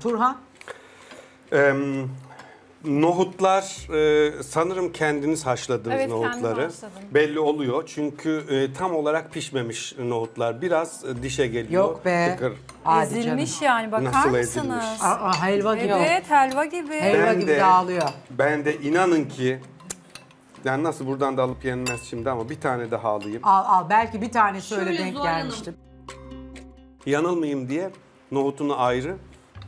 Turhan? Nohutlar sanırım kendiniz haşladığınız evet, nohutları belli oluyor. Çünkü tam olarak pişmemiş nohutlar biraz dişe geliyor. Yok be. Tıkır. Ezilmiş yani, bakar nasıl mısınız? Ezilmiş? Aa, helva gibi. Evet, helva gibi. Helva gibi dağılıyor. Ben de inanın ki yani nasıl buradan da alıp yenmez şimdi ama bir tane daha alayım. Al al, belki bir tane şöyle denk gelmiştim. Yanılmayayım diye nohutunu ayrı,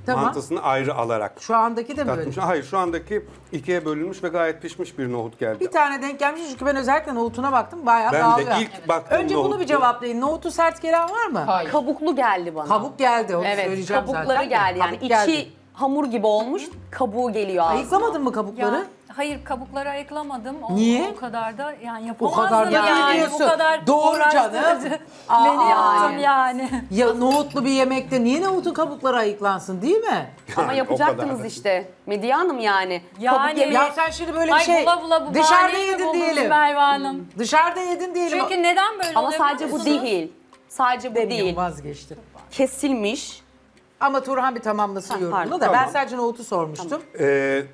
tamam, mantasını ayrı alarak. Şu andaki de mi böyle? Hayır, şu andaki ikiye bölünmüş ve gayet pişmiş bir nohut geldi. Bir tane denk gelmiş çünkü ben özellikle nohutuna baktım, bayağı dağılıyor. Ben de ilk baktım önce nohutu. Bunu bir cevaplayın. Nohutu sert gelen var mı? Hayır. Kabuklu geldi bana. Kabuk geldi, onu evet, söyleyeceğim kabukları zaten. Geldi yani, kabuk geldi. İçi hamur gibi olmuş, kabuğu geliyor ağzına. Ayıklamadın mı kabukları? Ya. Hayır, kabukları ayıklamadım. Niye? O kadar da yani yapamazdım. O kadar da yani, o kadar doğru canım. Beni yaptım yani. Ya nohutlu bir yemekte niye nohutun kabukları ayıklansın, değil mi? Ama yapacaktınız işte. Mediha Hanım yani. Yani ya sen şimdi böyle bir şey dışarıda yedin diyelim. Dışarıda yedin diyelim. Çünkü neden böyle? Ama sadece bu değil. Sadece bu değil. Vazgeçtim. Kesilmiş. Ama Turhan bir tamamlasın yorumunu da. Tamam. Ben sadece nohutu sormuştum. Tamam.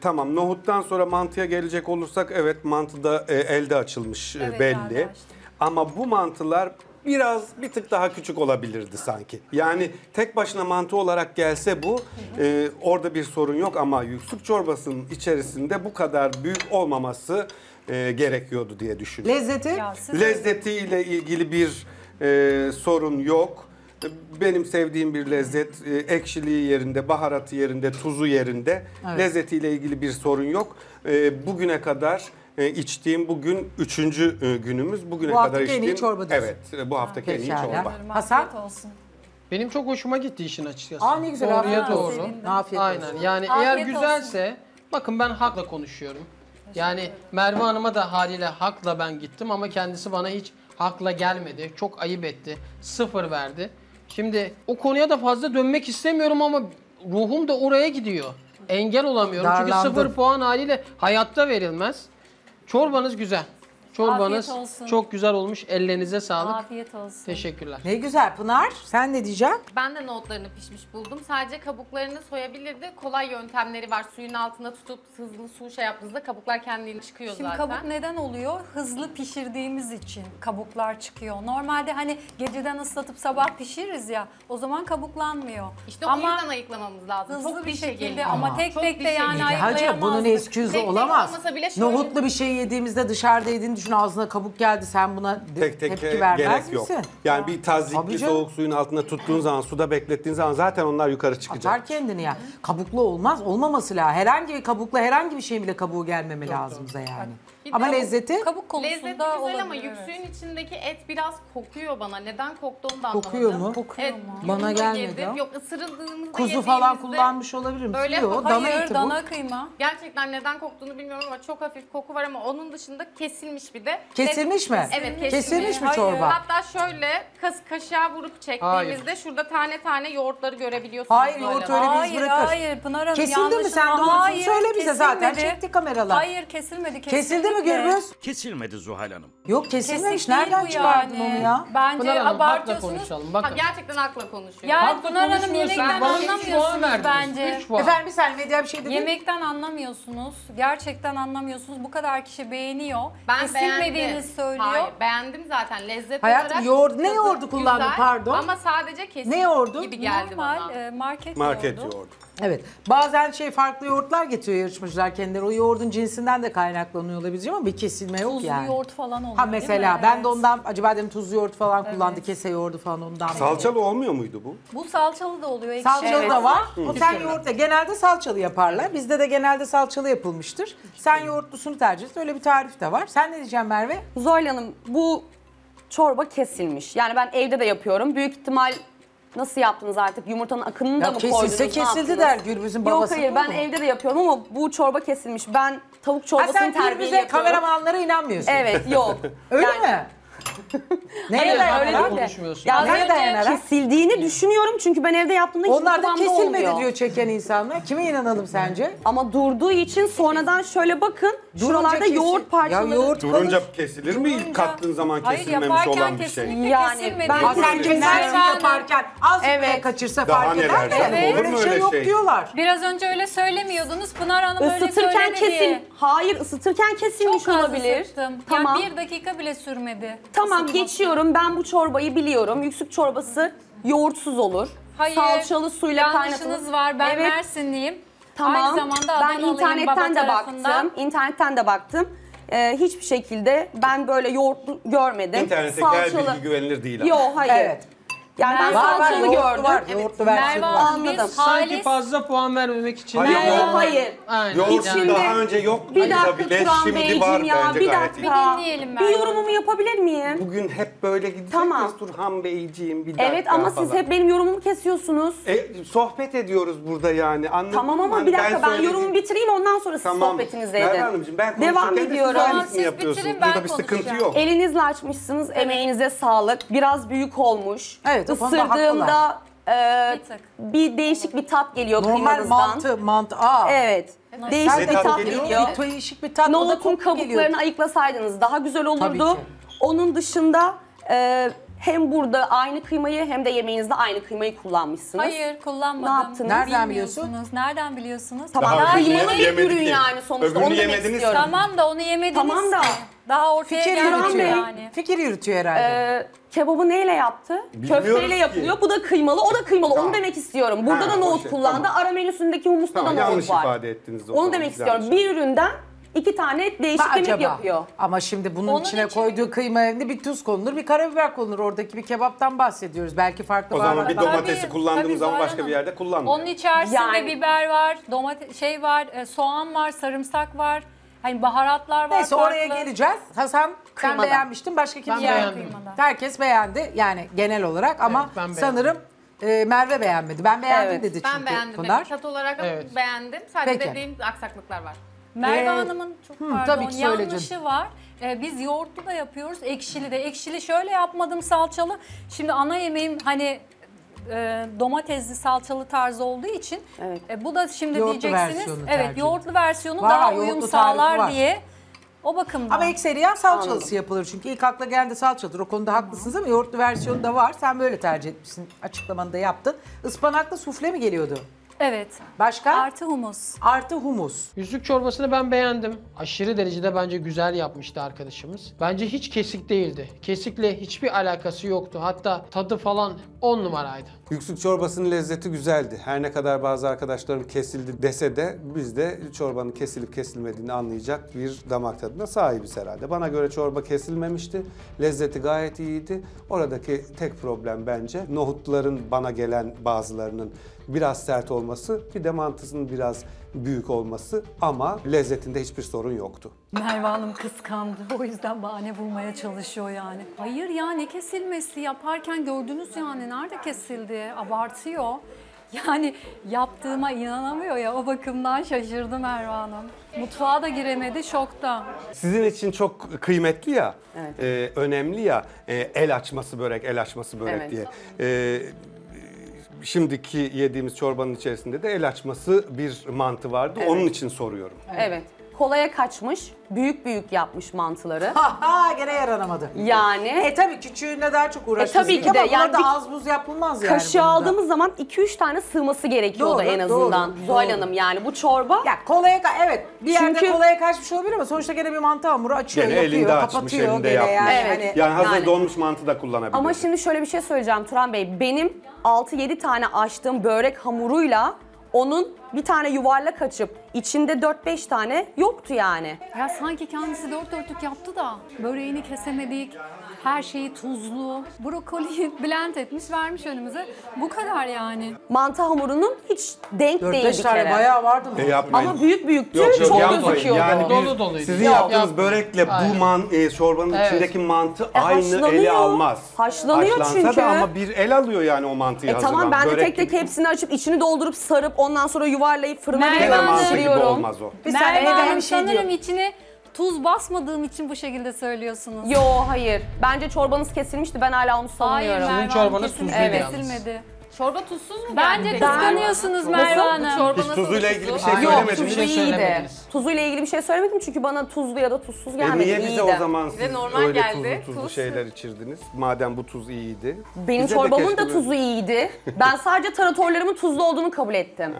Tamam, nohuttan sonra mantıya gelecek olursak evet, mantıda elde açılmış evet, belli. Açtı. Ama bu mantılar biraz bir tık daha küçük olabilirdi sanki. Yani tek başına mantı olarak gelse bu orada bir sorun yok ama yüksük çorbasının içerisinde bu kadar büyük olmaması gerekiyordu diye düşünüyorum. Lezzeti? Lezzetiyle ilgili bir sorun yok. Benim sevdiğim bir lezzet, ekşiliği yerinde, baharatı yerinde, tuzu yerinde, evet, lezzetiyle ilgili bir sorun yok. Bugüne kadar içtiğim, bugün 3. günümüz, bugüne bu kadar içtiğim. Bu haftaki en iyi çorba diyorsun. Evet, bu haftaki en iyi çorba. Hasan? Benim çok hoşuma gitti işin açıkçası. Aa, ne güzel, afiyet olsun. Afiyet olsun. Aynen, yani afiyet eğer güzelse, olsun. Bakın ben hakla konuşuyorum. Yani Merve Hanım'a da haliyle hakla ben gittim ama kendisi bana hiç hakla gelmedi. Çok ayıp etti, 0 verdi. Şimdi o konuya da fazla dönmek istemiyorum ama ruhum da oraya gidiyor. Engel olamıyorum. Darlandım. Çünkü 0 puan haliyle hayatta verilmez. Çorbanız güzel. Çorbanız çok güzel olmuş. Ellerinize sağlık. Afiyet olsun. Teşekkürler. Ne güzel. Pınar, sen ne diyeceksin? Ben de nohutlarını pişmiş buldum. Sadece kabuklarını soyabilirdi. Kolay yöntemleri var. Suyun altında tutup hızlı su yaptığınızda kabuklar kendiliğinden çıkıyor zaten. Şimdi kabuk neden oluyor? Hızlı pişirdiğimiz için kabuklar çıkıyor. Normalde hani geceden ıslatıp sabah pişiririz ya. O zaman kabuklanmıyor. İşte ama o yüzden ayıklamamız lazım. Hızlı çok bir şekilde ama tek tek de yani ayıklayamazdık. Hacı bunun esküzü olamaz. Nohutlu bir şey yediğimizde dışarıda yediğin ağzına kabuk geldi. Sen buna tek tepki vermez misin? Yok. Yani bir tazikli soğuk suyun altında tuttuğun zaman, suda beklettiğiniz zaman zaten onlar yukarı çıkacak. Atar kendini ya. Kabuklu olmaz. Olmaması lazım. Herhangi bir kabukla herhangi bir şeyin bile kabuğu gelmemeli ağzımıza yani. Ama lezzeti? Kabuk konusunda lezzeti güzel olabilir, ama yüksüğün içindeki et biraz kokuyor bana. Neden koktuğunu da anlamadım. Kokuyor mu? Kokuyor evet, mu? Bana gelmedi. Yok, ısırıldığımızda kuzu falan kullanmış olabilir mi? Böyle yok, hayır, dana kıyma. Gerçekten neden koktuğunu bilmiyorum ama çok hafif koku var ama onun dışında kesilmiş bir de. Kesilmiş mi? Evet, kesilmiş. Kesilmiş mi çorba? Hatta şöyle kaşığa vurup çektiğimizde hayır, şurada tane tane yoğurtları görebiliyorsunuz. Hayır, yoğurt öyle biz bırakır. Hayır, Pınar Hanım yanlış. Kesildi mi? Sen doğrusunu söyle bize, zaten çekti kameralar. Hayır, kesilmedi. Kesildi mi? Görürüz. Kesilmedi Zuhal Hanım. Yok, kesilmemiş. Nereden çıkardın onu ya? Bence abartıyorsunuz. Ha, gerçekten hakla konuşuyor. Yani Pınar Hanım yemekten anlamıyorsunuz bence. Efendim sen Mediha bir şey dedin. Yemekten anlamıyorsunuz. Gerçekten anlamıyorsunuz. Bu kadar kişi beğeniyor. Ben kesilmediğinizi söylüyor. Hayır, beğendim zaten. Lezzet hayatım, olarak. Yoğurdu, ne yoğurdu kullandın pardon? Ama sadece kesilmiş gibi geldi normal, bana. Market yoğurdu. Evet, bazen farklı yoğurtlar getiriyor yarışmacılar kendileri. O yoğurdun cinsinden de kaynaklanıyor olabilir ama bir kesilme yok tuzlu yani. Tuzlu yoğurt falan oluyor. Ha mesela ben de ondan acaba dedim, tuzlu yoğurt falan evet, kullandı, kese yoğurdu falan ondan. Salçalı evet, olmuyor muydu bu? Bu salçalı da oluyor. Salçalı evet, da var. O sen yoğurtla genelde salçalı yaparlar. Bizde de genelde salçalı yapılmıştır. Sen yoğurtlusunu tercih et. Öyle bir tarif de var. Sen ne diyeceksin Merve? Zuhal Hanım, bu çorba kesilmiş. Yani ben evde de yapıyorum. Büyük ihtimal nasıl yaptınız artık? Yumurtanın akınını da mı koydunuz? Kesilse kesildi der Gürbüz'ün babası. Yok hayır, ben evde de yapıyorum ama bu çorba kesilmiş. Ben tavuk çorbasını terbiyeli yapıyorum. Sen Gürbüz'e, kameramanlara inanmıyorsun. Evet, yok. Öyle yani, mi? Neye dayanarak konuşmuyorsun? Ya neye dayanarak? Kesildiğini düşünüyorum çünkü ben evde yaptığımda hiç onlardan kesilmedi olmuyor diyor çeken insanlar. Kime inanalım sence? Ama durduğu için sonradan şöyle bakın. Durunca şuralarda kesin yoğurt parçaları. Ya yoğurt durunca kesilir mi? İlk kattığın zaman kesilmemiş olan bir şey. Yani ben sence nereden yaparken az bile kaçırsa fark eder de. Olur mu öyle şey? Biraz önce öyle söylemiyordunuz. Pınar Hanım öyle söyledi. Hayır, ısıtırken kesilmiş olabilir. Tamam. Yani 1 dakika bile sürmedi. Tamam isıtmak. Geçiyorum. Ben bu çorbayı biliyorum. Yüksük çorbası yoğurtsuz olur. Hayır, salçalı suyla kaynatılır. Yanlışınız var. Ben evet, Mersinliyim. Tamam. Aynı zamanda ben internetten de baktım. İnternetten de baktım. Hiçbir şekilde ben böyle yoğurtlu görmedim. İnternette her bilgi güvenilir değil. Yok, hayır. Evet. Yani ben salçalı gördüm. Yoğurtlu versiyonu var. Anladım. Sanki fazla puan vermemek için. Hayır. Yoğurtlu daha önce yok. Bir dakika Turan Beyciğim ya. Bir dakika. Bir yorumumu yapabilir miyim? Bugün hep böyle gidecek miyiz Turhan Beyciğim? Evet ama siz hep benim yorumumu kesiyorsunuz. Sohbet ediyoruz burada yani. Tamam ama bir dakika ben yorumumu bitireyim ondan sonra siz sohbetinize edin. Tamam. Devam ediyorum. Siz bitirin ben konuşacağım. Elinizle açmışsınız. Emeğinize sağlık. Biraz büyük olmuş. Evet. Isırdığımda bir değişik bir tat geliyor kıymanızdan. Normal mantı. Aa. Evet. Değişik bir tat geliyor. Değişik bir tat. Nohutun kabuklarını ayıklasaydınız daha güzel olurdu. Onun dışında hem burada aynı kıymayı hem de yemeğinizde aynı kıymayı kullanmışsınız. Hayır, kullanmadım. Ne yaptınız? Nereden biliyorsunuz? Nereden biliyorsunuz? Tamam. Daha kıymalı bir ürün yani sonuçta. Onu yemediniz. Tamam da onu yemediniz. Tamam da. Daha ortaya gelmiyor yani. Fikir yürütüyor herhalde. Kebabı neyle yaptı? Bilmiyoruz. Köfteyle yapılıyor. Bu da kıymalı, o da kıymalı. Tamam. Onu demek istiyorum. Burada da nohut kullandı. Tamam. Ara menüsündeki humusta da nohut var. Ifade ettiniz. Onu demek istiyorum. Şey. Bir üründen 2 tane değişik yemek yapıyor. Ama şimdi bunun içine koyduğu kıymanın bir tuz konulur, bir karabiber konulur. Oradaki bir kebaptan bahsediyoruz. Belki farklı baharatlar. O zaman bir domatesi kullandığımız zaman başka bir yerde kullanmıyor. Onun içerisinde yani biber var, şey var, soğan var, sarımsak var. Hani baharatlar var. Neyse farklı. Oraya geleceğiz. Hasan kıymadan. Sen beğenmiştin. Başka kim beğenmedi? Herkes beğendi yani genel olarak ama evet, sanırım Merve beğenmedi. Ben beğendim dedi çünkü. Ben beğendim. Tat olarak beğendim. Sadece dediğim aksaklıklar var. Merve Hanım'ın çok pardon yanlışı var. Biz yoğurtlu da yapıyoruz. Ekşili de. Ekşili şöyle yapmadım salçalı. Şimdi ana yemeğim hani domatesli salçalı tarzı olduğu için bu da şimdi yoğurtlu diyeceksiniz. Evet, yoğurtlu versiyonu var, daha uyum sağlar diye o bakımdan. Ama ekseriyen salçalısı yapılır çünkü ilk akla gelen de salçadır. O konuda haklısınız ama yoğurtlu versiyonu da var. Sen böyle tercih etmişsin, açıklamanı da yaptın. Ispanaklı sufle mi geliyordu? Evet. Başka? Artı humus. Artı humus. Yüzük çorbasını ben beğendim. Aşırı derecede bence güzel yapmıştı arkadaşımız. Bence hiç kesik değildi. Kesikle hiçbir alakası yoktu. Hatta tadı falan 10 numaraydı. Yüksük çorbasının lezzeti güzeldi. Her ne kadar bazı arkadaşlarım kesildi dese de biz de çorbanın kesilip kesilmediğini anlayacak bir damak tadına sahibiz herhalde. Bana göre çorba kesilmemişti. Lezzeti gayet iyiydi. Oradaki tek problem bence nohutların bana gelen bazılarının biraz sert olması, bir de mantısının biraz büyük olması ama lezzetinde hiçbir sorun yoktu. Merve Hanım kıskandı. O yüzden bahane bulmaya çalışıyor yani. Hayır ya ne kesilmesi yaparken gördünüz yani nerede kesildi? Abartıyor. Yani yaptığıma inanamıyor ya o bakımdan şaşırdım Merve Hanım. Mutfağa da giremedi şokta. Sizin için çok kıymetli ya, önemli ya el açması börek, diye. Şimdiki yediğimiz çorbanın içerisinde de el açması bir mantı vardı. Onun için soruyorum. Evet. Kolaya kaçmış, büyük yapmış mantıları. Gene yaranamadı. Yani. Tabii küçüğünde daha çok uğraşırız. Tabii ki de. Yani da az buz yapılmaz yani. Kaşığı aldığımız zaman 2-3 tane sığması gerekiyordu en azından. Zuhal Hanım yani bu çorba. Ya kolaya bir yerde kolaya kaçmış olabilir ama sonuçta gene bir mantı hamuru açıyor, yapıyor, elinde kapatıyor. Elinde açmış, elinde yapmış. Yani hazır donmuş mantı da kullanabilir. Ama şimdi şöyle bir şey söyleyeceğim Turan Bey. Benim 6-7 tane açtığım börek hamuruyla onun bir tane yuvarlak açıp içinde 4-5 tane yoktu yani. Ya sanki kendisi 4 dörtlük yaptı da böreğini kesemedik, her şeyi tuzlu, brokoliyi blend etmiş vermiş önümüze. Bu kadar yani. Mantı hamurunun hiç denk değil bir kere. 4-5 tane bayağı vardı mı? Ama büyüktü, çok gözüküyordu. Yani dolu doluydu. Sizin yaptığınız börekle bu çorbanın içindeki mantı aynı ele almaz. Haşlanıyor çünkü. Haşlansa da ama bir el alıyor yani o mantıyı hazırlanan. Tamam ben de tek hepsini açıp içini doldurup sarıp ondan sonra yuvarlayıp fırına veriyorum. Merve Hanım sanırım içini Tuz basmadığım için bu şekilde söylüyorsunuz. Yo, hayır. Bence çorbanız kesilmişti. Ben hala onu savunuyorum. Hayır, çorbanız tuzluydu yalnız. Kesilmedi. Çorba tuzsuz mu? Bence kıskanıyorsunuz Merve Hanım. Hiç tuzuyla ilgili bir şey söylemediniz. Yok, tuzu iyiydi. Tuzuyla ilgili bir şey söylemedim çünkü bana tuzlu ya da tuzsuz gelmedi. Niye bize o zaman siz öyle tuzlu şeyler içirdiniz? Madem bu tuz iyiydi. Benim çorbamın da tuzu iyiydi. Ben sadece taratorlarımın tuzlu olduğunu kabul ettim.